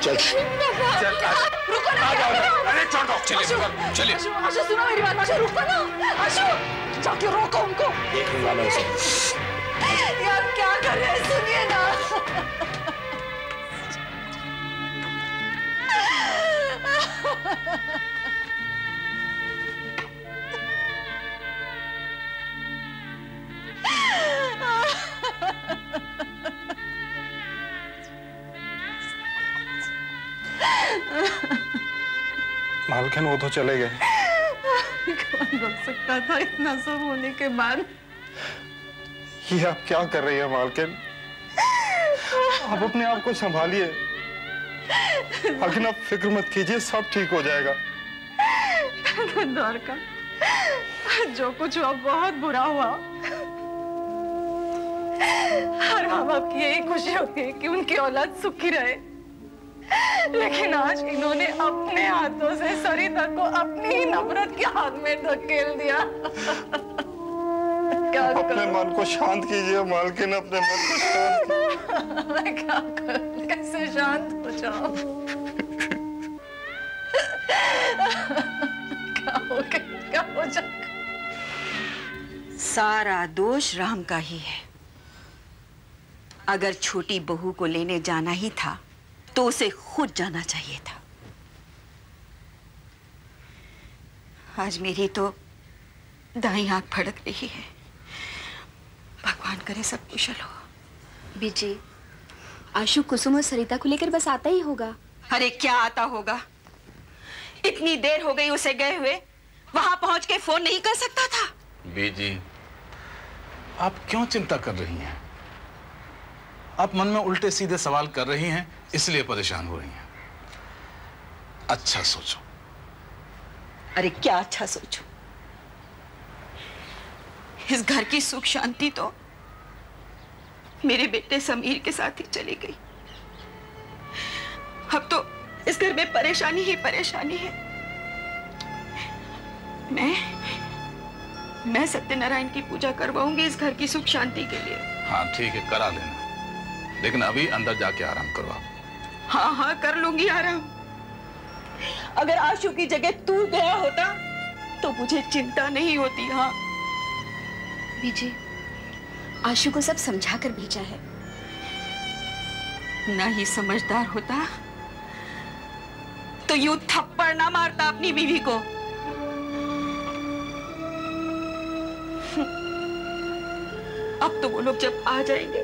चल चल रुको ना, अरे छोड़ दो, चलिए आशु सुनो मेरी बात, आशु रुको ना, आशु जाके रोको उनको, देखने वाला है यार क्या कर रहे हैं, सुनिए ना मालकिन वो तो चले गए, कौन रोक सकता था इतना सब होने के बाद। ये आप क्या कर रही है मालकिन, आप अपने आप को संभालिए मालकिन, आप फिक्र मत कीजिए, सब ठीक हो जाएगा। दौर का जो कुछ हुआ बहुत बुरा हुआ, हर माँ बाप की यही खुशी होती है कि उनकी औलाद सुखी रहे, लेकिन आज इन्होंने अपने हाथों से सरिता को अपनी ही नफरत के हाथ में धकेल दिया। अपने मन को शांत कीजिए मालकिन, अपने मन को शांत। मैं क्या करूं, कैसे शांत हो जाऊं? क्या हो जाएगा? सारा दोष राम का ही है। अगर छोटी बहू को लेने जाना ही था तो उसे खुद जाना चाहिए था। आज मेरी तो दाईं आंख फड़क रही है, भगवान करे सब कुशल हो। बीजी, आशु कुसुम और सरिता को लेकर बस आता ही होगा। अरे क्या आता होगा, इतनी देर हो गई उसे गए हुए, वहां पहुंच के फोन नहीं कर सकता था। बीजी, आप क्यों चिंता कर रही हैं? आप मन में उल्टे सीधे सवाल कर रही हैं, इसलिए परेशान हो रही हैं। अच्छा सोचो। अरे क्या अच्छा सोचो, इस घर की सुख शांति तो मेरे बेटे समीर के साथ ही चली गई। अब तो इस घर में परेशानी ही परेशानी है। मैं सत्यनारायण की पूजा करवाऊंगी इस घर की सुख शांति के लिए। हाँ ठीक है, करा लेना, लेकिन अभी अंदर जाके आराम करवा। हाँ हाँ कर लूंगी आराम। अगर आशु की जगह तू गया होता तो मुझे चिंता नहीं होती। हाँ बीजी, आशु को सब समझा कर भेजा है, ना ही समझदार होता तो यूं थप्पड़ ना मारता अपनी बीवी को। अब तो वो लोग जब आ जाएंगे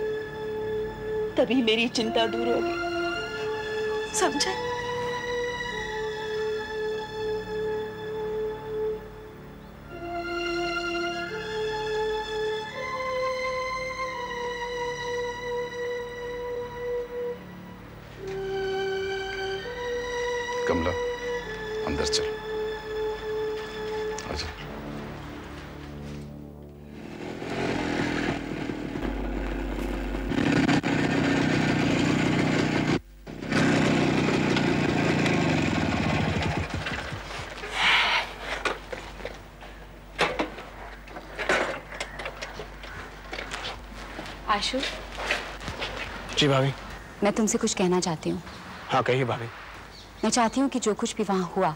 तभी मेरी चिंता दूर होगी, समझे? कमला अंदर चल, आजा। आशु। जी भाभी, मैं तुमसे कुछ कहना चाहती हूँ। हाँ कहिए भाभी। मैं चाहती हूँ कि जो कुछ भी वहाँ हुआ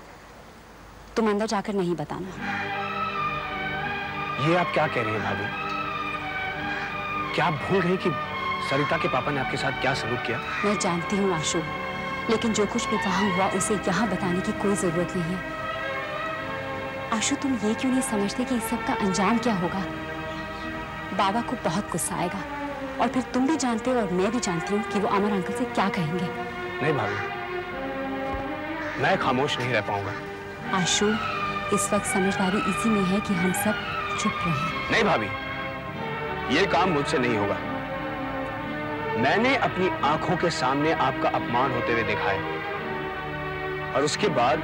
तुम अंदर जाकर नहीं बताना। ये आप क्या कह रही हैं भाभी, क्या आप भूल रही कि सरिता के पापा ने आपके साथ क्या सलूक किया? मैं जानती हूँ आशु, लेकिन जो कुछ भी वहाँ हुआ उसे यहाँ बताने की कोई जरूरत नहीं है। आशु तुम ये क्यों नहीं समझते कि इस सब का अंजाम क्या होगा? बाबा को बहुत गुस्सा आएगा, और फिर तुम भी जानते हो और मैं भी जानती हूँ कि वो अमर अंकल से क्या कहेंगे। नहीं भाभी, मैं खामोश नहीं रह पाऊंगा। आशु, इस वक्त समझदारी इसी में है कि हम सब चुप रहें। नहीं भाभी, ये काम मुझसे नहीं होगा। मैंने अपनी आंखों के सामने आपका अपमान होते हुए देखा है, और उसके बाद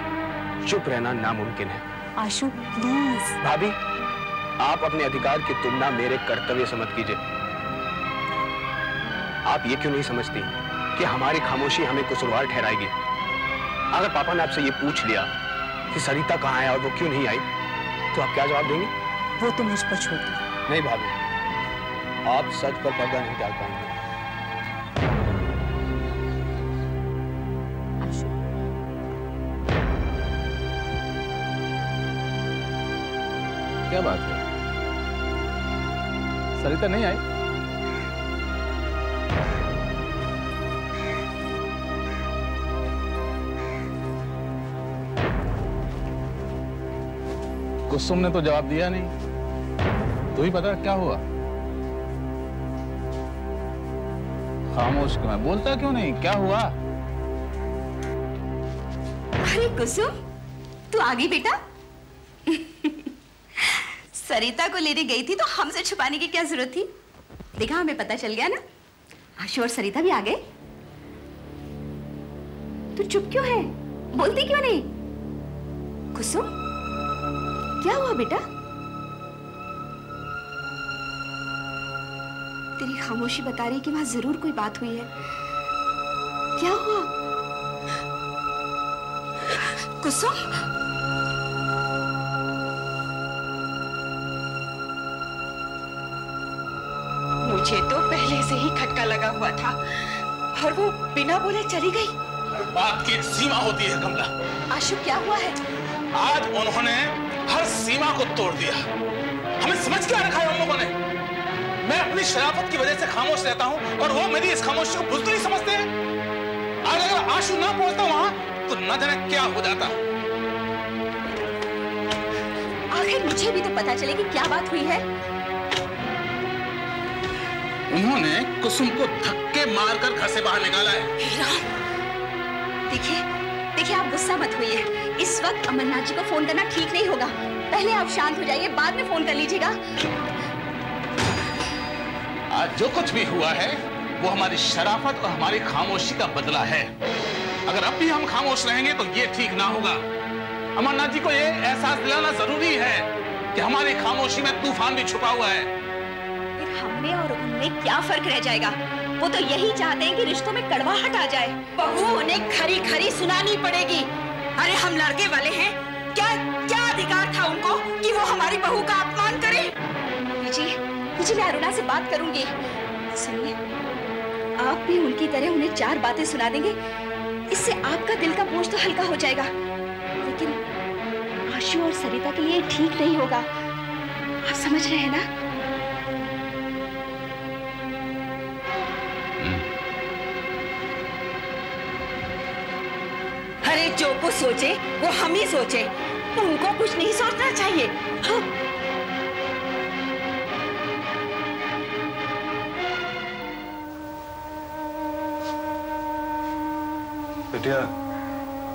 चुप रहना नामुमकिन है। आशु प्लीज। भाभी, आप अपने अधिकार की तुलना मेरे कर्तव्य समझ कीजिए। आप ये क्यों नहीं समझती कि हमारी खामोशी हमें कसूरवार ठहराएगी? अगर पापा ने आपसे ये पूछ लिया कि सरिता कहाँ है और वो क्यों नहीं आई, तो आप क्या जवाब देंगे? वो तो मुझ पर छोड़ दो। नहीं भाभी, आप सच पर पर्दा नहीं डाल पाएंगे। क्या बात है? सरिता नहीं आई? कुसुम ने तो जवाब दिया नहीं। तुम्हें पता क्या हुआ? खामोश क्यों है? बोलता क्यों नहीं? क्या हुआ? अरे कुसुम, तू आ गई बेटा। सरिता को लेने गई थी तो हमसे छुपाने की क्या जरूरत थी? देखा, हमें पता चल गया ना। आशु और सरिता भी आ गए। तू चुप क्यों है? बोलती क्यों नहीं? कुसुम, क्या हुआ बेटा? तेरी खामोशी बता रही कि वहां जरूर कोई बात हुई है। क्या हुआ कुसुम? मुझे तो पहले से ही खटका लगा हुआ था और वो बिना बोले चली गई। हर बात की एक सीमा होती है कमला। आशु, क्या हुआ है? आज उन्होंने हर सीमा को तोड़ दिया। हमें समझ क्या रखा है उन लोगों ने? मैं अपनी शराफत की वजह से खामोश रहता हूँ और वो मेरी इस खामोशी को बुजदली समझते हैं। आज अगर आशु ना पहुंचता वहां तो न जाने क्या हो जाता। आखिर मुझे भी तो पता चले कि क्या बात हुई है। उन्होंने कुसुम को धक्के मारकर घर से बाहर निकाला है। देखिए, देखिए, आप गुस्सा मत होइए। इस वक्त अमरनाथ जी को फोन करना ठीक नहीं होगा। पहले आप शांत हो जाइए, बाद में फोन कर लीजिएगा। आज जो कुछ भी हुआ है वो हमारी शराफत और हमारी खामोशी का बदला है। अगर अब भी हम खामोश रहेंगे तो ये ठीक ना होगा। अमरनाथ जी को ये एहसास दिलाना जरूरी है कि हमारी खामोशी में तूफान भी छुपा हुआ है। हमें और उनमें क्या फर्क रह जाएगा? वो तो यही चाहते हैं कि रिश्तों में कड़वाहट आ जाए। बहू, उन्हें खरी खरी सुनानी पड़ेगी। अरे हम लड़के वाले हैं क्या? क्या अधिकार था उनको कि वो हमारी बहू का अपमान करें? जी, मैं अरुणा से बात करूंगी। सुनिए, आप भी उनकी तरह उन्हें चार बातें सुना देंगे। इससे आपका दिल का बोझ तो हल्का हो जाएगा, लेकिन आशु और सरिता के लिए ठीक नहीं होगा। आप समझ रहे हैं ना? अरे जो कुछ सोचे वो हम ही सोचे, उनको कुछ नहीं सोचना चाहिए। हाँ। बेटिया,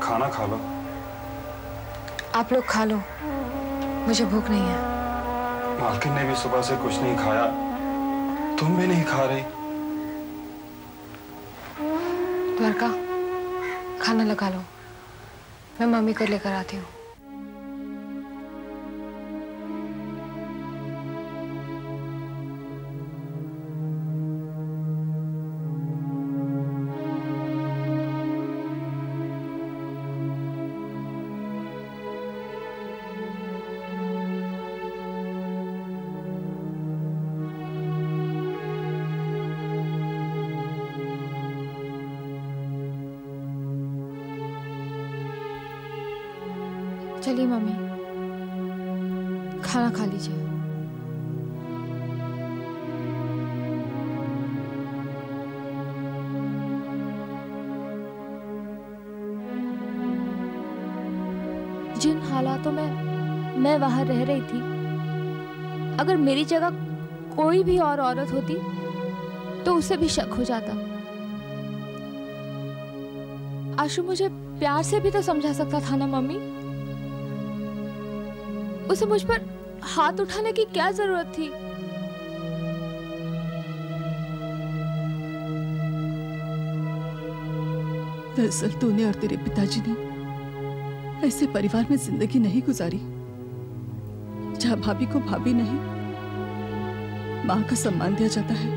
खाना खा लो। आप लोग खा लो, मुझे भूख नहीं है। मालकिन ने भी सुबह से कुछ नहीं खाया, तुम भी नहीं खा रही। द्वारका, खाना लगा लो, मैं मम्मी को लेकर आती हूँ। चलिए मम्मी, खाना खा लीजिए। जिन हालातों में मैं बाहर रह रही थी, अगर मेरी जगह कोई भी और औरत होती तो उसे भी शक हो जाता। आशु मुझे प्यार से भी तो समझा सकता था ना मम्मी? उसे मुझ पर हाथ उठाने की क्या जरूरत थी? दरअसल तूने और तेरे पिताजी ने ऐसे परिवार में जिंदगी नहीं गुजारी जहां भाभी को भाभी नहीं, मां का सम्मान दिया जाता है।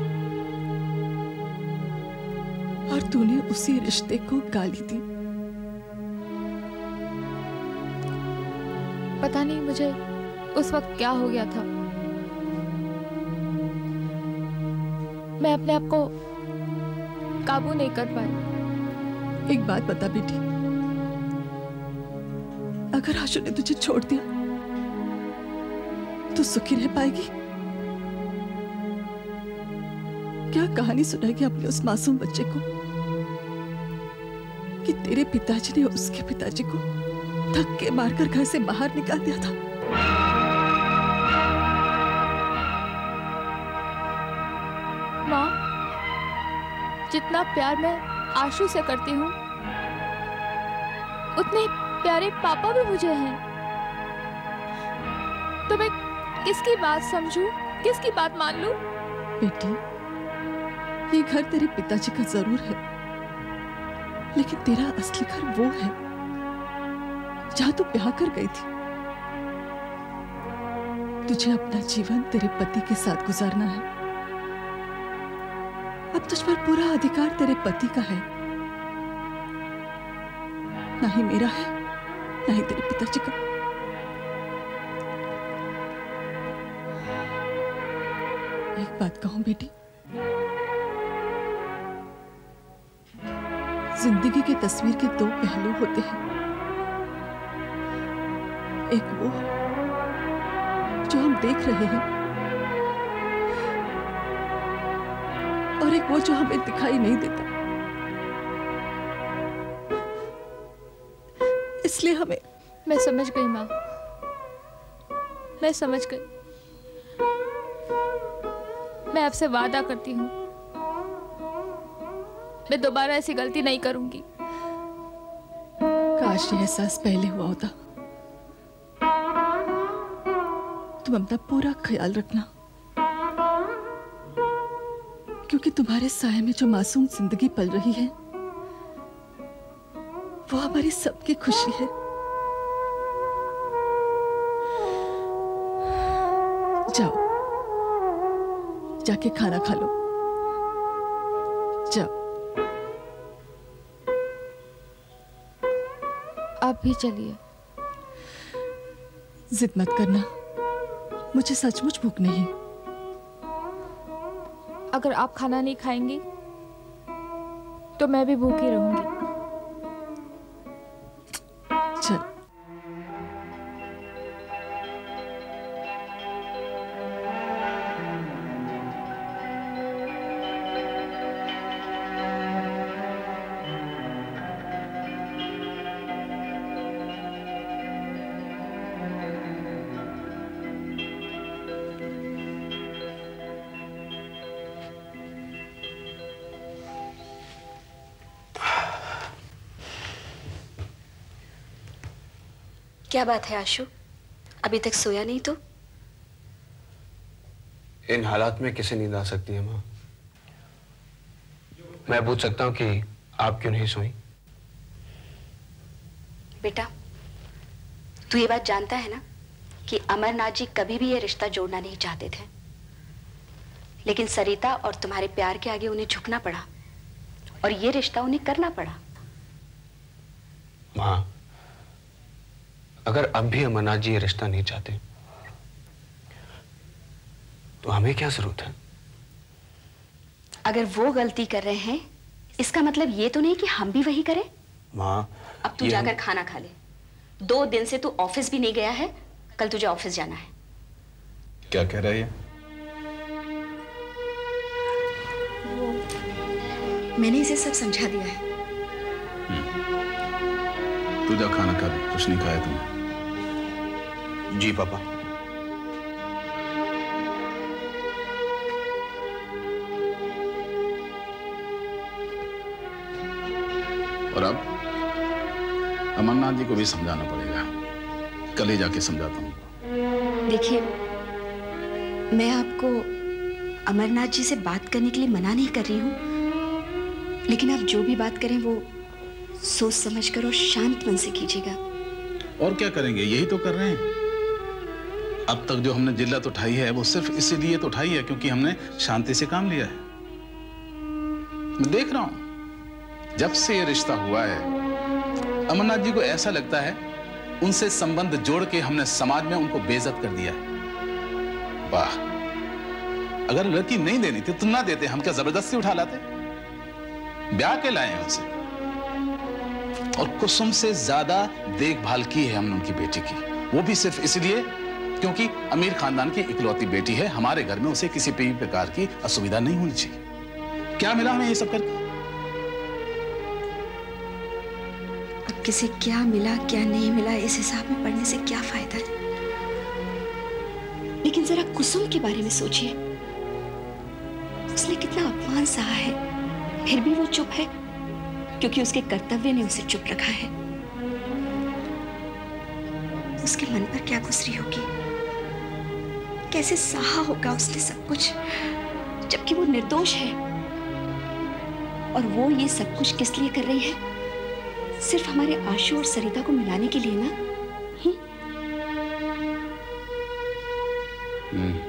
और तूने उसी रिश्ते को गाली दी। पता नहीं मुझे उस वक्त क्या हो गया था। मैं अपने आप को काबू नहीं कर पाई। एक बात बता बेटी, अगर आशु ने तुझे छोड़ दिया तू सुखी रह पाएगी? क्या कहानी सुनाएगी अपने उस मासूम बच्चे को कि तेरे पिताजी ने उसके पिताजी को धक्के मारकर घर से बाहर निकाल दिया था। माँ, जितना प्यार मैं आशु से करती हूँ उतने प्यारे पापा भी मुझे हैं। तो मैं किसकी बात समझूं, किसकी बात मान लूं? बेटी, ये घर तेरे पिताजी का जरूर है, लेकिन तेरा असली घर वो है जहां तू ब्याह कर गई थी। तुझे अपना जीवन तेरे पति के साथ गुजारना है। अब तुझ पर पूरा अधिकार तेरे पति का है, ना ही मेरा है, ना ही तेरे पिताजी का। एक बात कहूं बेटी, जिंदगी की तस्वीर के दो पहलू होते हैं। एक वो जो हम देख रहे हैं और एक वो जो हमें दिखाई नहीं देता। इसलिए हमें मैं समझ गई माँ, मैं समझ गई। मैं आपसे वादा करती हूँ, मैं दोबारा ऐसी गलती नहीं करूंगी। काश ये एहसास पहले हुआ होता। तुम अपना पूरा ख्याल रखना, क्योंकि तुम्हारे साये में जो मासूम जिंदगी पल रही है वो हमारी सबकी खुशी है। जाओ, जाके खाना खा लो। जाओ, आप भी चलिए। जिद मत करना, मुझे सचमुच भूख नहीं। अगर आप खाना नहीं खाएंगी तो मैं भी भूखी रहूंगी। क्या बात है आशु, अभी तक सोया नहीं? तो इन हालात में किसे नींद आ सकती है माँ? मैं पूछ सकता हूँ कि आप क्यों नहीं सोई? बेटा, तू ये बात जानता है ना कि अमरनाथ जी कभी भी ये रिश्ता जोड़ना नहीं चाहते थे, लेकिन सरिता और तुम्हारे प्यार के आगे उन्हें झुकना पड़ा और ये रिश्ता उन्हें करना पड़ा। माँ, अगर अब भी अमरनाथ जी ये रिश्ता नहीं चाहते तो हमें क्या जरूरत है? अगर वो गलती कर रहे हैं इसका मतलब ये तो नहीं कि हम भी वही करें। माँ, अब तू जाकर खाना खा ले। 2 दिन से तू ऑफिस भी नहीं गया है, कल तुझे ऑफिस जाना है। क्या कह रहा है ये? मैंने इसे सब समझा दिया है। तू जा खाना खा ले, कुछ नहीं खाया तुमने। जी पापा। और अब अमरनाथ जी को भी समझाना पड़ेगा, कल ही जाके समझाता हूँ। देखिए, मैं आपको अमरनाथ जी से बात करने के लिए मना नहीं कर रही हूँ, लेकिन आप जो भी बात करें वो सोच समझ कर और शांत मन से कीजिएगा। और क्या करेंगे, यही तो कर रहे हैं। अब तक जो हमने जिल्लत उठाई है वो सिर्फ इसीलिए तो उठाई है क्योंकि हमने शांति से काम लिया है। मैं देख रहा हूं, जब से ये रिश्ता हुआ है अमरनाथ जी को ऐसा लगता है उनसे संबंध जोड़ के हमने समाज में उनको बेइज्जत कर दिया है। वाह, अगर लड़की नहीं देनी थी तो ना देते, हम क्या जबरदस्ती उठा लाते? ब्याह के लाए उनसे और कुसुम से ज्यादा देखभाल की है हमने उनकी बेटी की, वो भी सिर्फ इसलिए क्योंकि अमीर खानदान की इकलौती बेटी है, हमारे घर में उसे किसी भी प्रकार की असुविधा नहीं होनी चाहिए। क्या मिला हमें ये सब करके? अब किसे क्या मिला क्या नहीं मिला इस हिसाब में पढ़ने से क्या फायदा है? लेकिन जरा कुसुम के बारे में सोचिए, उसने कितना अपमान सहा है, फिर भी वो चुप है क्योंकि उसके कर्तव्य ने उसे चुप रखा है। उसके मन पर क्या गुजरी होगी, कैसे सहा होगा उसने सब कुछ, जबकि वो निर्दोष है। और वो ये सब कुछ किस लिए कर रही है? सिर्फ हमारे आशु और सरिता को मिलाने के लिए ना।